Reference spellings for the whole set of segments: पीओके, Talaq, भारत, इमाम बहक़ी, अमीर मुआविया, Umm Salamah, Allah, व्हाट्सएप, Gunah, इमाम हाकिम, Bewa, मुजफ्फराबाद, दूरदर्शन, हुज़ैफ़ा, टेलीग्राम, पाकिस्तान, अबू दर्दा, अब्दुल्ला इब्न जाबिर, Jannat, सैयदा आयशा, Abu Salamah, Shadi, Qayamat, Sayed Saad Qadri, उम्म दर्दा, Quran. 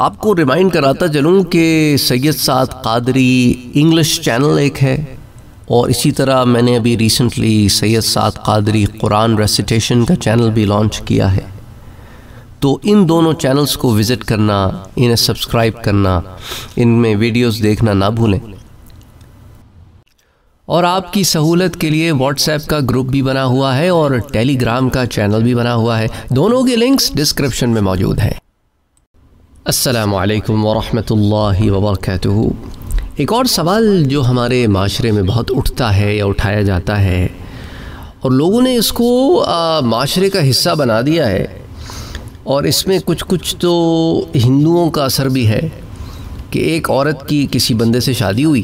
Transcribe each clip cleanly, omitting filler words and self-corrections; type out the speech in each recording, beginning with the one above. आपको रिमाइंड कराता चलूँ कि सैयद साद कादरी इंग्लिश चैनल एक है और इसी तरह मैंने अभी रिसेंटली सैयद साद कादरी कुरान रेसिटेशन का चैनल भी लॉन्च किया है। तो इन दोनों चैनल्स को विज़िट करना, इन्हें सब्सक्राइब करना, इनमें वीडियोस देखना ना भूलें। और आपकी सहूलत के लिए व्हाट्सएप का ग्रुप भी बना हुआ है और टेलीग्राम का चैनल भी बना हुआ है। दोनों के लिंक्स डिस्क्रिप्शन में मौजूद हैं। अस्सलाम वालेकुम वरहमतुल्लाहि वबरकातुहू। एक और सवाल जो हमारे माशरे में बहुत उठता है या उठाया जाता है और लोगों ने इसको माशरे का हिस्सा बना दिया है और इसमें कुछ कुछ तो हिंदुओं का असर भी है कि एक औरत की किसी बंदे से शादी हुई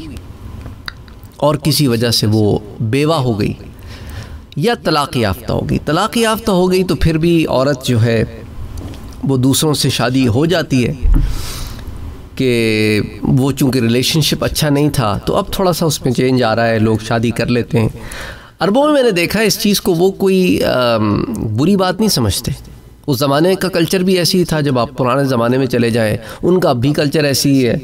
और किसी वजह से वो बेवा हो गई या तलाक़ याफ्ता हो गई। तलाक़ याफ्ता हो गई तो फिर भी औरत जो है वो दूसरों से शादी हो जाती है कि वो चूँकि रिलेशनशिप अच्छा नहीं था तो अब थोड़ा सा उसमें चेंज आ रहा है, लोग शादी कर लेते हैं। अरबों में मैंने देखा है इस चीज़ को, वो कोई बुरी बात नहीं समझते। उस ज़माने का कल्चर भी ऐसे ही था। जब आप पुराने ज़माने में चले जाएं, उनका अब भी कल्चर ऐसे ही है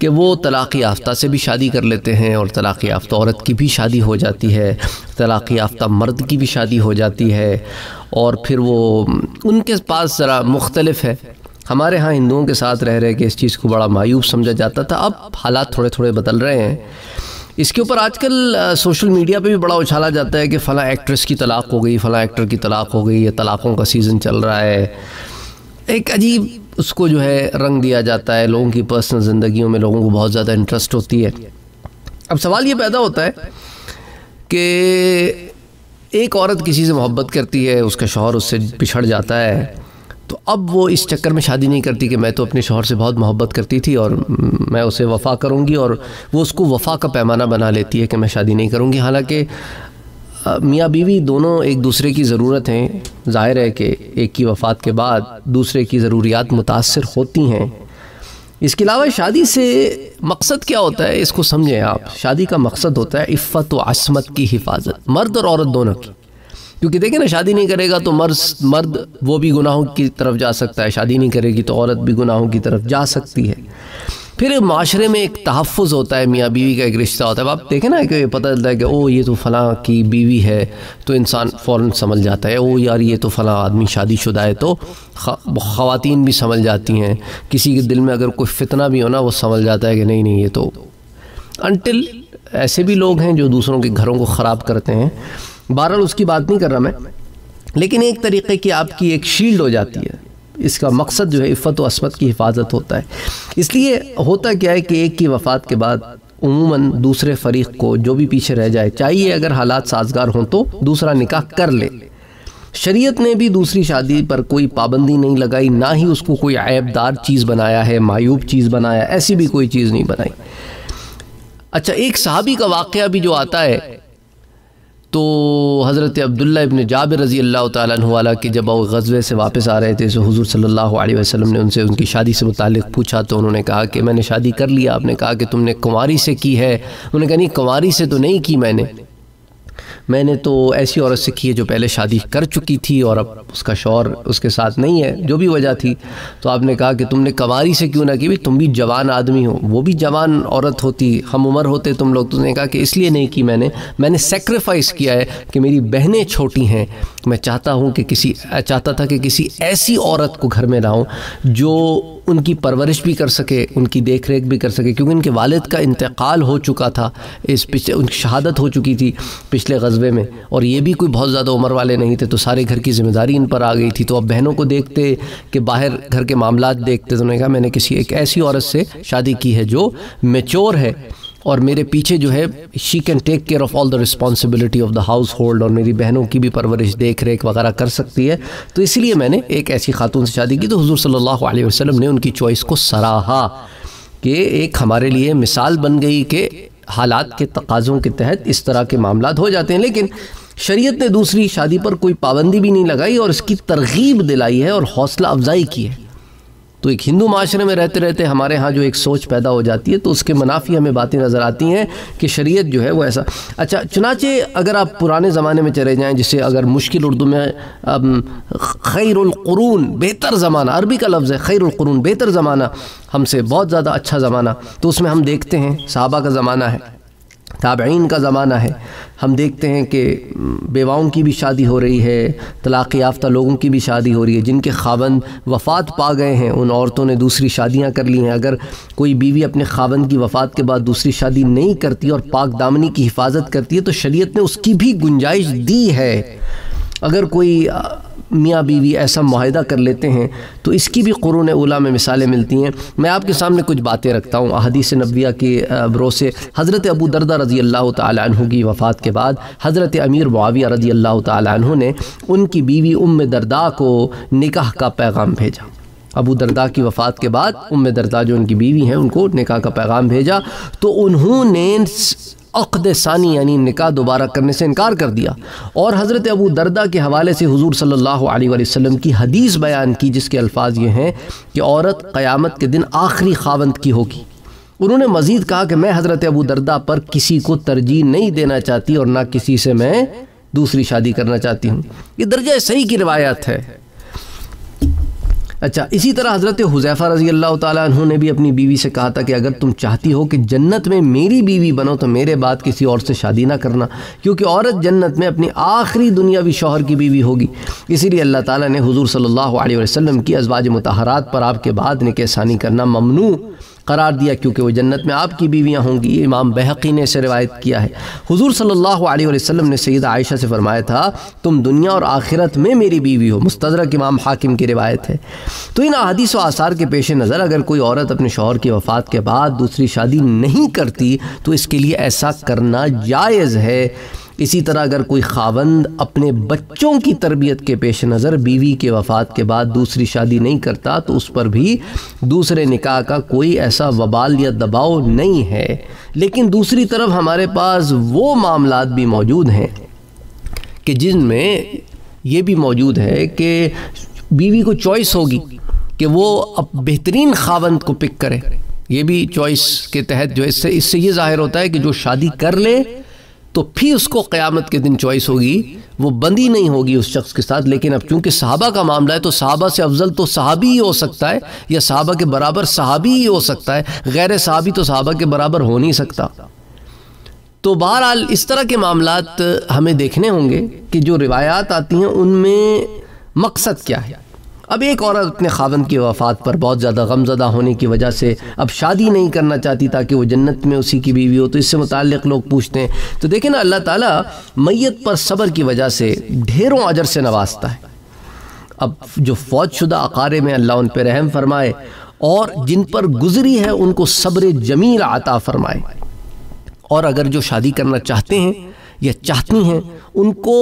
कि वो तलाक़ याफ्ता से भी शादी कर लेते हैं और तलाक़ याफ्ता औरत की भी शादी हो जाती है, तलाक़ याफ्ता मर्द की भी शादी हो जाती है और फिर वो उनके पास ज़रा मुख्तलिफ है। हमारे यहाँ हिंदुओं के साथ रह रहे कि इस चीज़ को बड़ा मायूब समझा जाता था। अब हालात थोड़े थोड़े बदल रहे हैं। इसके ऊपर आजकल सोशल मीडिया पे भी बड़ा उछाला जाता है कि फ़लाँ एक्ट्रेस की तलाक़ हो गई, फ़लाँ एक्टर की तलाक़ हो गई, या तलाक़ों का सीज़न चल रहा है। एक अजीब उसको जो है रंग दिया जाता है। लोगों की पर्सनल ज़िंदगियों में लोगों को बहुत ज़्यादा इंटरेस्ट होती है। अब सवाल ये पैदा होता है कि एक औरत किसी से मोहब्बत करती है, उसका शौहर उससे पिछड़ जाता है, तो अब वो इस चक्कर में शादी नहीं करती कि मैं तो अपने शौहर से बहुत मोहब्बत करती थी और मैं उसे वफ़ा करूँगी, और वो उसको वफ़ा का पैमाना बना लेती है कि मैं शादी नहीं करूँगी। हालांकि मियाँ बीवी दोनों एक दूसरे की ज़रूरत हैं। ज़ाहिर है कि एक की वफ़ात के बाद दूसरे की ज़रूरियात मुतासर होती हैं। इसके अलावा शादी से मकसद क्या होता है, इसको समझें आप। शादी का मकसद होता है इफ़्फ़त व असमत की हिफाजत, मर्द और औरत दोनों की। क्योंकि देखें ना, शादी नहीं करेगा तो मर्द वो भी गुनाहों की तरफ जा सकता है, शादी नहीं करेगी तो औरत भी गुनाहों की तरफ जा सकती है। फिर माशरे में एक तहफ़ुज़ होता है, मियाँ बीवी का एक रिश्ता होता है। आप देखें ना कि पता चलता है कि ओ ये तो फ़लाँ की बीवी है, तो इंसान फ़ौरन समझ जाता है, ओ यार ये तो फ़लाँ आदमी शादीशुदा है। तो ख़वातीन भी समझ जाती हैं। किसी के दिल में अगर कोई फितना भी हो ना, वो समझ जाता है कि नहीं नहीं ये तो। अनटिल ऐसे भी लोग हैं जो दूसरों के घरों को ख़राब करते हैं। बहरहाल उसकी बात नहीं कर रहा मैं, लेकिन एक तरीक़े की आपकी एक शील्ड हो जाती है। इसका मकसद जो है इफ़्फ़त व असमत की हिफाजत होता है। इसलिए होता क्या है कि एक की वफ़ात के बाद उमूमन दूसरे फ़रीक़ को, जो भी पीछे रह जाए, चाहिए अगर हालात साजगार हों तो दूसरा निकाह कर ले। शरीयत ने भी दूसरी शादी पर कोई पाबंदी नहीं लगाई, ना ही उसको कोई ऐबदार चीज़ बनाया है, मायूब चीज़ बनाया, ऐसी भी कोई चीज़ नहीं बनाई। अच्छा, एक सहाबी का वाक़या भी जो आता है, तो हज़रत अब्दुल्ला इब्न जाबिर रज़ी अल्लाह तआला अन्हु के जब वो ग़ज़वे से वापस आ रहे थे तो हुज़ूर सल्लल्लाहु अलैहि वसल्लम ने उनसे उनकी शादी से मुतालिक़ पूछा। तो उन्होंने कहा कि मैंने शादी कर लिया। आपने कहा कि तुमने कुंवारी से की है। उन्होंने कहा नहीं, कुंवारी से तो नहीं की मैंने तो ऐसी औरत से की है जो पहले शादी कर चुकी थी और अब उसका शौहर उसके साथ नहीं है, जो भी वजह थी। तो आपने कहा कि तुमने कुंवारी से क्यों ना की, भी तुम भी जवान आदमी हो, वो भी जवान औरत होती, हम उम्र होते तुम लोग। तो उसने कहा कि इसलिए नहीं की मैंने सेक्रीफाइस किया है कि मेरी बहनें छोटी हैं, मैं चाहता था कि किसी ऐसी औरत को घर में लाऊं जो उनकी परवरिश भी कर सके, उनकी देखरेख भी कर सके, क्योंकि इनके वालिद का इंतकाल हो चुका था, उनकी शहादत हो चुकी थी पिछले ग़ज़वे में, और ये भी कोई बहुत ज़्यादा उम्र वाले नहीं थे, तो सारे घर की ज़िम्मेदारी इन पर आ गई थी। तो अब बहनों को देखते कि बाहर घर के मामलात देखते, तो उन्होंने कहा मैंने किसी एक ऐसी औरत से शादी की है जो मैच्योर है और मेरे पीछे जो है she can take care of all the responsibility of the household, और मेरी बहनों की भी परवरिश देख रेख वगैरह कर सकती है, तो इसलिए मैंने एक ऐसी खातून से शादी की। तो हुज़ूर सल्लल्लाहु अलैहि वसल्लम ने उनकी चॉइस को सराहा कि एक हमारे लिए मिसाल बन गई कि हालात के तकाज़ों के तहत इस तरह के मामलात हो जाते हैं। लेकिन शरीयत ने दूसरी शादी पर कोई पाबंदी भी नहीं लगाई और इसकी तरगीब दिलाई है और हौसला अफजाई की है। तो एक हिंदू माशरे में रहते रहते हमारे यहाँ जो एक सोच पैदा हो जाती है, तो उसके मनाफी हमें बातें नज़र आती हैं कि शरीयत जो है वो ऐसा। अच्छा, चुनाचे अगर आप पुराने ज़माने में चले जाएं, जिसे अगर मुश्किल उर्दू में खैरुल क़ुरून, बेहतर ज़माना, अरबी का लफ्ज़ है खैरुल क़ुरून, बेहतर ज़माना, हमसे बहुत ज़्यादा अच्छा ज़माना, तो उसमें हम देखते हैं सहाबा का ज़माना है, ताबईन का ज़माना है, हम देखते हैं कि बेवाओं की भी शादी हो रही है, तलाक़ याफ़्ता लोगों की भी शादी हो रही है, जिनके ख़ावंद वफ़ात पा गए हैं उन औरतों ने दूसरी शादियां कर ली हैं। अगर कोई बीवी अपने ख़ावंद की वफ़ात के बाद दूसरी शादी नहीं करती और पाक दामनी की हिफाजत करती है तो शरीयत ने उसकी भी गुंजाइश दी है। अगर कोई मियाँ बीवी ऐसा मुआहदा कर लेते हैं तो इसकी भी क़ुरून उला में मिसालें मिलती हैं। मैं आपके सामने कुछ बातें रखता हूँ अहादीस नबविया के भरोसे। हज़रत अबू दर्दा रज़ी अल्लाह तआला अन्हु की वफ़ात के बाद हज़रत अमीर मुआविया रज़ी अल्लाह तआला अन्हु ने उनकी बीवी उम्म दर्दा को निकाह का पैगाम भेजा। अबू दर्दा की वफ़ात के बाद उम्म दर्दा जो उनकी बीवी हैं उनको निकाह का पैगाम भेजा, तो उन्होंने अक़्द सानी यानी निकाह दोबारा करने से इनकार कर दिया। और हज़रत अबू दर्दा के हवाले से हुज़ूर सल्लल्लाहु अलैहि वसल्लम की हदीस बयान की, जिसके अल्फाज ये हैं कि औरत क़यामत के दिन आखिरी ख़ावंद की होगी। उन्होंने मज़ीद कहा कि मैं हज़रत अबू दर्दा पर किसी को तरजीह नहीं देना चाहती और ना किसी से मैं दूसरी शादी करना चाहती हूँ। ये दर्जा सही की रिवायत है। अच्छा, इसी तरह हज़रत हुज़ैफ़ा रज़ी अल्लाह ताला अन्हु ने भी अपनी बीवी से कहा था कि अगर तुम चाहती हो कि जन्नत में मेरी बीवी बनो तो मेरे बाद किसी और से शादी ना करना, क्योंकि औरत जन्नत में अपनी आखिरी दुनियावी शौहर की बीवी होगी। इसीलिए अल्लाह ताला ने हुज़ूर सल्लल्लाहु अलैहि वसल्लम की अज़वाज मुतहरात पर आपके बाद निकाहसानी करना ममनू करार दिया, क्योंकि वो जन्नत में आपकी बीवियाँ होंगी। इमाम बहक़ी ने इसे रिवायत किया है। हुज़ूर सल्लल्लाहु अलैहि वसल्लम ने सैयदा आयशा से फरमाया था, तुम दुनिया और आखिरत में मेरी बीवी हो। मुस्तदरक इमाम हाकिम की रिवायत है। तो इन अहादीस व आसार के पेश नज़र अगर कोई औरत अपने शौहर की वफ़ात के बाद दूसरी शादी नहीं करती तो इसके लिए ऐसा करना जायज़ है। इसी तरह अगर कोई ख़ावंद अपने बच्चों की तरबियत के पेश नज़र बीवी के वफ़ात के बाद दूसरी शादी नहीं करता तो उस पर भी दूसरे निकाह का कोई ऐसा वबाल या दबाव नहीं है। लेकिन दूसरी तरफ हमारे पास वो मामलात भी मौजूद हैं कि जिनमें ये भी मौजूद है कि बीवी को चॉइस होगी कि वो अब बेहतरीन ख़ावंद को पिक करे। ये भी चॉइस के तहत जो इससे ये ज़ाहिर होता है कि जो शादी कर ले तो फिर उसको क़यामत के दिन चॉइस होगी, वो बंदी नहीं होगी उस शख्स के साथ। लेकिन अब चूँकि सहाबा का मामला है तो सहाबा से अफजल तो सहाबी ही हो सकता है या सहाबा के बराबर सहाबी ही हो सकता है, गैर सहाबी तो सहाबा के बराबर हो नहीं सकता। तो बहरहाल इस तरह के मामलात हमें देखने होंगे कि जो रिवायात आती हैं उनमें मकसद क्या है। अब एक औरत अपने ख़ावंद की वफ़ात पर बहुत ज़्यादा गमज़दा होने की वजह से अब शादी नहीं करना चाहती ताकि वो जन्नत में उसी की बीवी हो, तो इससे मुताल्लिक़ लोग पूछते हैं। तो देखें ना, अल्लाह ताला मैयत पर सब्र की वजह से ढेरों अजर से नवाजता है। अब जो फौजशुदा अकारे में अल्लाह उन पर रहम फरमाए और जिन पर गुजरी है उनको सब्र जमील अता फरमाए। और अगर जो शादी करना चाहते हैं या चाहती हैं उनको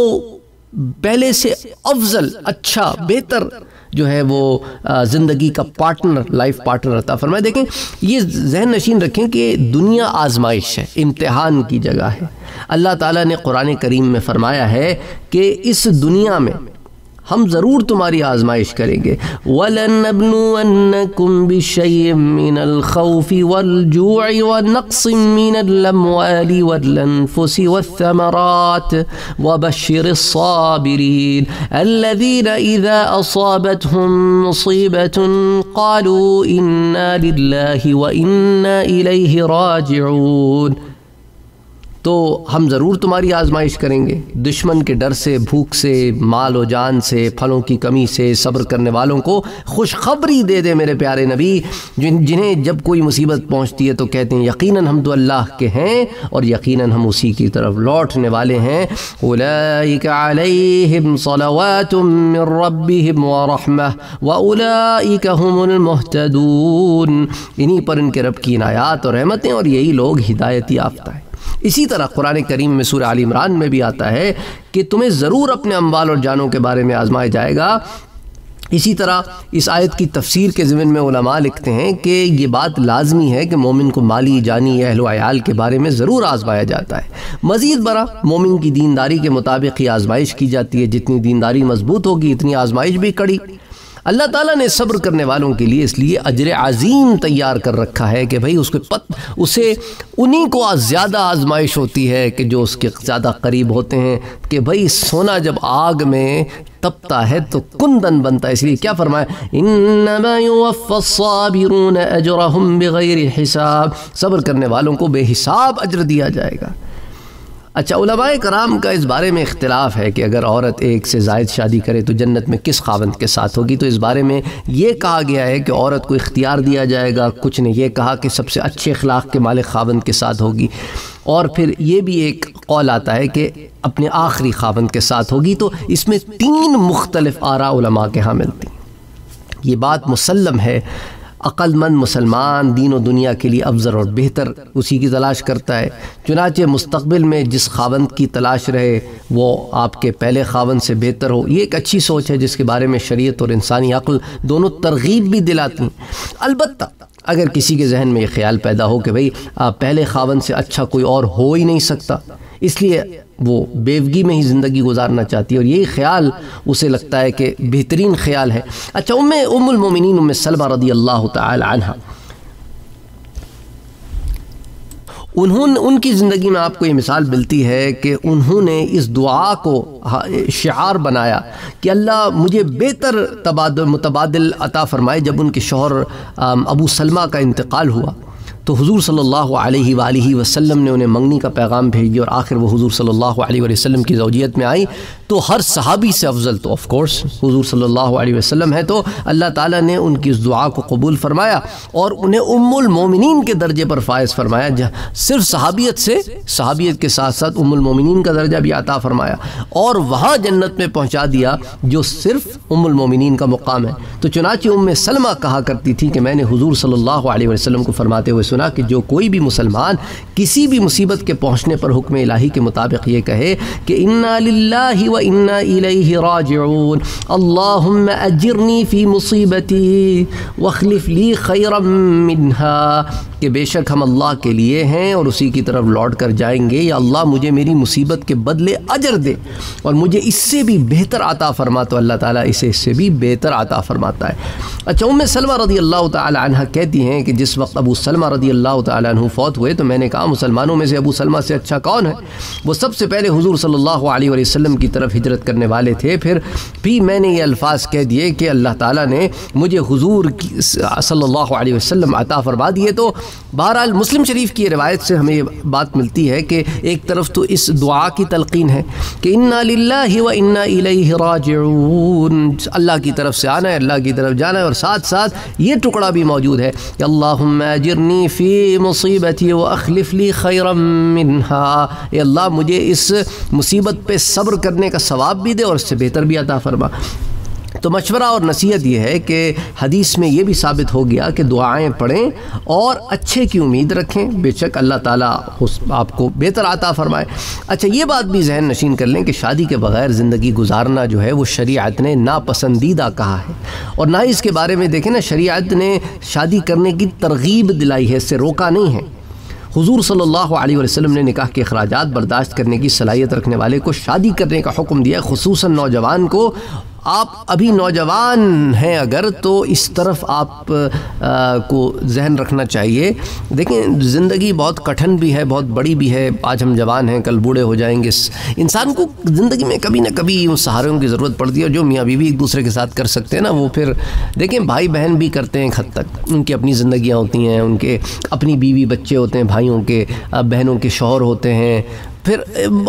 पहले से अफजल, अच्छा, बेहतर जो है वो ज़िंदगी का पार्टनर, लाइफ पार्टनर अता फरमाए। देखें, ये जहन नशीन रखें कि दुनिया आजमाइश है, इम्तिहान की जगह है। अल्लाह ताला ने कुरान करीम में फ़रमाया है कि इस दुनिया में हम ज़रूर तुम्हारी आजमाइश करेंगे। वलनबलवन्नकुम बिशैइन मिनल खौफि वलजुई वनक्सिम मिनल अमवाली वलअनफुसि वस्समरात वबश्शिरिस साबिरीन अल्लज़ीना इज़ा असाबतहुम मुसीबतुन क़ालू इन्ना लिल्लाहि व इन्ना इलैहि राजिऊन। तो हम ज़रूर तुम्हारी आजमाइश करेंगे। दुश्मन के डर से, भूख से, माल व जान से, फलों की कमी से सब्र करने वालों को खुशखबरी दे दे मेरे प्यारे नबी, जिन्हें जब कोई मुसीबत पहुंचती है तो कहते हैं यकीनन हम तो अल्लाह के हैं और यकीनन हम उसी की तरफ लौटने वाले हैं। उलाइका अलैहिम सलावातुम मिर रब्बिहिम व रहमह व उलाइका हुमुल मुहतदून। इन्हीं पर इनके रब की इनायत और रहमतें और यही लोग हिदायत याफ्ता है। इसी तरह कुरान करीम में सूरह आल इमरान में भी आता है कि तुम्हें ज़रूर अपने अम्वाल और जानों के बारे में आजमाया जाएगा। इसी तरह इस आयत की तफसीर के ज़िम्न में उलमा लिखते हैं कि ये बात लाजमी है कि मोमिन को माली, जानी, अहल व अयाल के बारे में ज़रूर आजमाया जाता है। मज़ीद बरा मोमिन की दीनदारी के मुताबिक ही आजमाइश की जाती है। जितनी दीनदारी मजबूत होगी इतनी आजमाइश भी कड़ी। अल्लाह ताला ने सब्र करने वालों के लिए इसलिए अजर अजीम तैयार कर रखा है कि भाई उसे उन्हीं को ज़्यादा आजमाइश होती है कि जो उसके ज़्यादा करीब होते हैं। कि भाई सोना जब आग में तपता है तो कुंदन बनता है, इसलिए क्या फरमाया, इन्नमा युवफ़्फ़स साबिरून अजरहुम बिग़ैरि हिसाब, सब्र करने वालों को बेहिसाब अजर दिया जाएगा। अच्छा, उलमाए कराम का इस बारे में इख्तिलाफ है कि अगर औरत एक से ज़ायद शादी करे तो जन्नत में किस खावंद के साथ होगी। तो इस बारे में ये कहा गया है कि औरत को इख्तियार दिया जाएगा, कुछ ने यह कहा कि सबसे अच्छे अखलाक के मालिक खावंद के साथ होगी, और फिर ये भी एक कौल आता है कि अपने आखिरी खावंद के साथ होगी। तो इसमें तीन मुख्तलिफ आरा उलमा के यहाँ मिलती। ये बात मुसल्लम है, अक्लमंद मुसलमान दीन और दुनिया के लिए अफजल और बेहतर उसी की तलाश करता है। चुनाचे मुस्तकबिल में जिस खावंद की तलाश रहे वो आपके पहले खावंद से बेहतर हो। ये एक अच्छी सोच है जिसके बारे में शरीयत और इंसानी अक्ल दोनों तरगीब भी दिलाती हैं। अलबत्ता अगर किसी के जहन में ये ख्याल पैदा हो कि भाई पहले खावंद से अच्छा कोई और हो ही नहीं सकता, इसलिए वो बेवगी में ही ज़िंदगी गुजारना चाहती है, और यही ख्याल उसे लगता है कि बेहतरीन ख्याल है। अच्छा, उम्मुल मोमिनीन उम्मे सलमा रदियल्लाहु तआला अन्हा, उनकी ज़िंदगी में आपको ये मिसाल मिलती है कि उन्होंने इस दुआ को शिआर बनाया कि अल्लाह मुझे बेहतर मुतबादिल अता फ़रमाए। जब उनके शौहर अबू सलमा का इंतकाल हुआ तो हुजूर सल्लल्लाहु अलैहि वसल्लम ने उन्हें मंगनी का पैगाम भेजी, और आखिर वो हुजूर सल्लल्लाहु अलैहि वसल्लम की ज़ौजियत में आई। तो हर सहाबी से अफजल तो ऑफ कोर्स हुजूर सल्लल्लाहु अलैहि वसल्लम है, तो अल्लाह ताला ने उनकी इस दुआ को कबूल फ़रमाया और उन्हें उम्मुल मोमिनीन के दर्जे पर फायज़ फ़रमाया, जहाँ सिर्फ सहाबियत के साथ साथ उम्मुल मोमिनीन का दर्जा भी अता फ़रमाया, और वहाँ जन्नत में पहुँचा दिया जो सिर्फ उम्मुल मोमिनीन का मुकाम है। तो चुनांचे उम्मे सलमा कहा करती थी कि मैंने हुजूर सल्लल्लाहु अलैहि वसल्लम को फरमाते हुए सुना कि जो कोई भी मुसलमान किसी भी मुसीबत के पहुँचने पर हुक्म इलाही के मुताबिक ये कहे कि इन्ना लिल्लाहि व इन्ना इलैहि राजिऊन, अल्लाहुम्मा अजिरनी फ़ी मुसीबती वख्लिफ ली खैरम मिन्हा, कि बेशक हम अल्लाह के लिए हैं और उसी की तरफ लौट कर जाएंगे, या अल्लाह मुझे मेरी मुसीबत के बदले अजर दे और मुझे इससे भी बेहतर आता फ़रमा। तो अल्लाह ताला इसे इससे भी बेहतर आता फ़रमाता है। अच्छा, उम्मे सलमा रदियल्लाहु तआला अन्हा कहती हैं कि जिस वक्त अबू सलमा रदियल्लाहु तआला अन्हु फ़ौत हुए तो मैंने कहा मुसलमानों में से अबू सलमा से अच्छा कौन है। वो सबसे पहले हुजूर सल्लल्लाहु अलैहि वसल्लम की तरफ हिजरत करने वाले थे, फिर भी मैंने ये अल्फाज कह दिए कि अल्लाह ताला ने मुझे हुजूर सल्लल्लाहु अलैहि वसल्लम अता फ़रमा दिए। तो बहरहाल मुस्लिम शरीफ की रिवायत से हमें ये बात मिलती है कि एक तरफ तो इस दुआ की तलकीन है कि इन्ना लिल्लाहि व इन्ना इलैहि राजिऊन, अल्लाह की तरफ से आना है, अल्लाह की तरफ जाना है, और साथ साथ ये टुकड़ा भी मौजूद है कि अल्लाहुम्मा अजिरनी फ़ी मुसीबती व अख्लिफ ली खैरम मिन्हा, ए अल्लाह मुझे इस मुसीबत पे सब्र करने का सवाब भी दे और इससे बेहतर भी अता फरमा। तो मशवरा और नसीहत यह है कि हदीस में यह भी साबित हो गया कि दुआएं पढ़ें और अच्छे की उम्मीद रखें, बेशक अल्लाह ताला आपको बेहतर आता फ़रमाए। अच्छा, ये बात भी जहन नशीन कर लें कि शादी के बग़ैर ज़िंदगी गुजारना जो है वो शरीयत ने नापसंदीदा कहा है, और ना ही इसके बारे में देखें ना, शरीयत ने शादी करने की तरगीब दिलाई है, इससे रोका नहीं है। हुजूर सल्लल्लाहु अलैहि वसल्लम ने निकाह के अखराजात बर्दाश्त करने की सलाहियत रखने वाले को शादी करने का हुक्म दिया, खुसूसन नौजवान को। आप अभी नौजवान हैं अगर, तो इस तरफ आप को जहन रखना चाहिए। देखें, ज़िंदगी बहुत कठिन भी है, बहुत बड़ी भी है। आज हम जवान हैं, कल बूढ़े हो जाएंगे। इंसान को ज़िंदगी में कभी ना कभी उन सहारों की ज़रूरत पड़ती है, और जो मियाँ बीवी एक दूसरे के साथ कर सकते हैं ना, वो फिर देखें भाई बहन भी करते हैं एक हद तक, उनकी अपनी ज़िंदगियाँ होती हैं, उनके अपनी बीवी बच्चे होते हैं, भाइयों के बहनों के शौहर होते हैं, फिर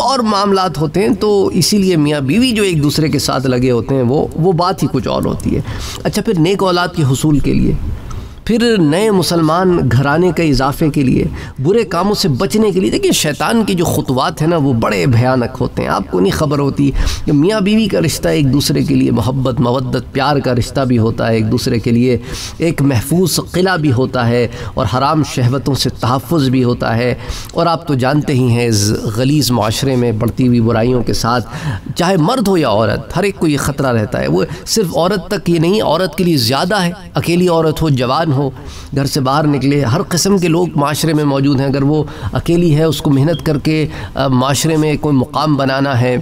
और मामलात होते हैं। तो इसीलिए मियाँ बीवी जो एक दूसरे के साथ लगे होते हैं वो बात ही कुछ और होती है। अच्छा, फिर नेक औलाद के हुसूल के लिए, फिर नए मुसलमान घराने के इजाफ़े के लिए, बुरे कामों से बचने के लिए, देखिए शैतान के जो खुतवात हैं ना वो बड़े भयानक होते हैं। आपको नहीं ख़बर होती कि मियाँ बीवी का रिश्ता एक दूसरे के लिए मोहब्बत मवद्दत प्यार का रिश्ता भी होता है, एक दूसरे के लिए एक महफूज क़िला भी होता है, और हराम शहवतों से तहफ़ुज़ भी होता है। और आप तो जानते ही हैं इस गलीज़ माशरे में बढ़ती हुई बुराइयों के साथ, चाहे मर्द हो या औरत, हर एक को ये ख़तरा रहता है। वो सिर्फ औरत तक ही नहीं, औरत के लिए ज़्यादा है। अकेली औरत हो, जवान हो, घर से बाहर निकले, हर किस्म के लोग माशरे में मौजूद हैं। अगर वो अकेली है, उसको मेहनत करके माशरे में कोई मुकाम बनाना है,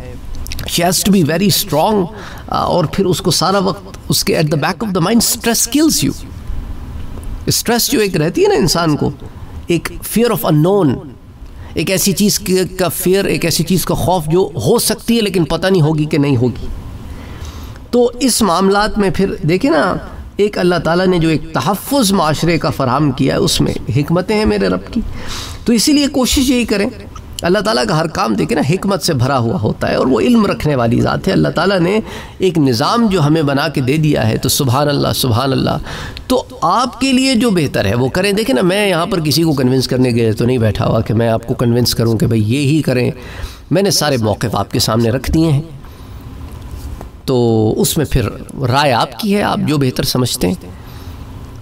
she has to be very strong. और फिर उसको सारा वक्त उसके at the back of the mind stress kills you. Stress जो एक रहती है ना इंसान को, एक फियर ऑफ अननोन, एक ऐसी चीज़ का फियर, एक ऐसी चीज़ का खौफ जो हो सकती है लेकिन पता नहीं होगी कि नहीं होगी। तो इस मामलात में फिर देखें ना, एक अल्लाह ताला ने जो एक तहफ़्फ़ुज़ माशरे का फ़राहम किया है उसमें हिकमतें हैं मेरे रब की। तो इसीलिए कोशिश यही करें, अल्लाह ताला का हर काम देखें ना हिकमत से भरा हुआ होता है और वो इल्म रखने वाली ज़ात है। अल्लाह ताला ने एक निज़ाम जो हमें बना के दे दिया है, तो सुभान अल्लाह सुभान अल्लाह। तो आपके लिए जो बेहतर है वो करें। देखें ना, मैं यहाँ पर किसी को कन्विंस करने गए तो नहीं बैठा हुआ कि मैं आपको कन्विंस करूँ कि भाई ये ही करें। मैंने सारे मौक़िफ़ आपके सामने रख दिए हैं, तो उसमें फिर राय आपकी है, आप जो बेहतर समझते हैं।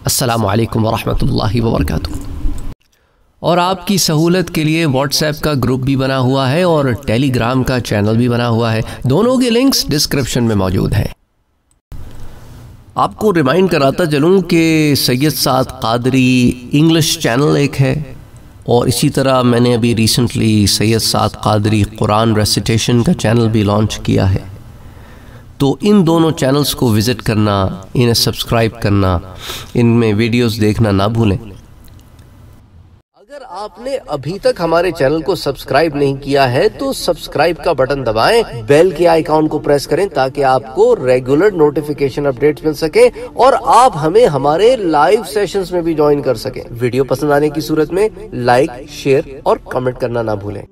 अस्सलामु अलैकुम वरहमतुल्लाहि वबरकातुहू। और आपकी सहूलत के लिए व्हाट्सएप का ग्रुप भी बना हुआ है और टेलीग्राम का चैनल भी बना हुआ है, दोनों के लिंक्स डिस्क्रिप्शन में मौजूद हैं। आपको रिमाइंड कराता चलूँ कि सैयद साद कादरी इंग्लिश चैनल एक है, और इसी तरह मैंने अभी रिसेंटली सैयद साद कादरी कुरान रेसिटेशन का चैनल भी लॉन्च किया है। तो इन दोनों चैनल्स को विज़िट करना, इन्हें सब्सक्राइब करना, इनमें वीडियोस देखना ना भूलें। अगर आपने अभी तक हमारे चैनल को सब्सक्राइब नहीं किया है तो सब्सक्राइब का बटन दबाएं, बेल के आइकॉन को प्रेस करें ताकि आपको रेगुलर नोटिफिकेशन अपडेट्स मिल सके और आप हमें हमारे लाइव सेशंस में भी ज्वाइन कर सकें। वीडियो पसंद आने की सूरत में लाइक, शेयर और कमेंट करना ना भूलें।